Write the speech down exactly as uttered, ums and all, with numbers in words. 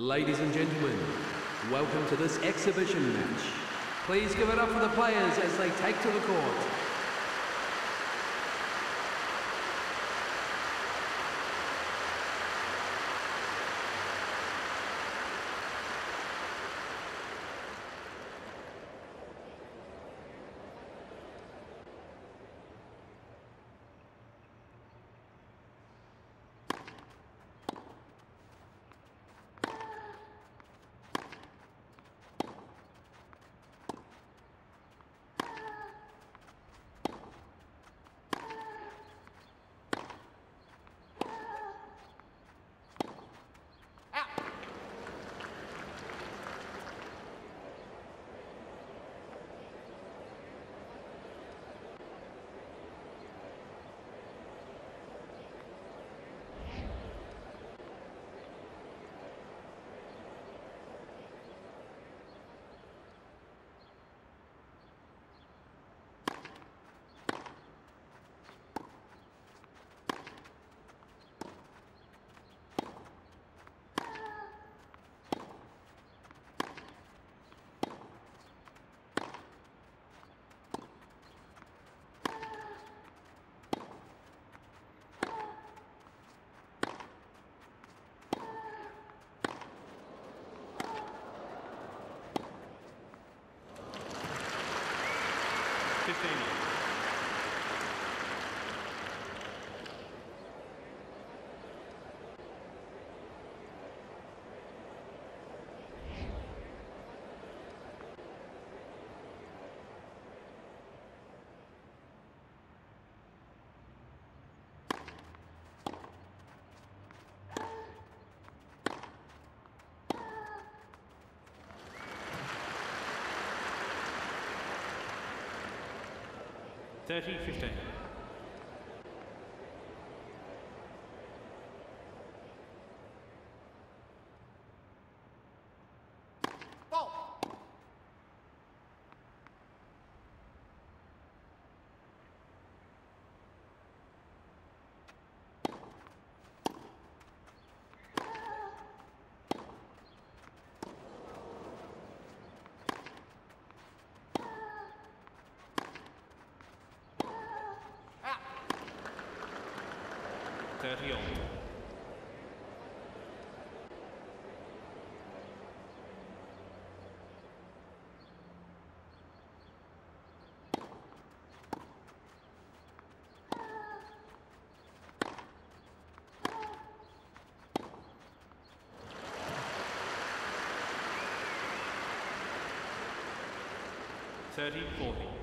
Ladies and gentlemen, welcome to this exhibition match. Please give it up for the players as they take to the court. thirty fifteen. thirty on. thirty forty.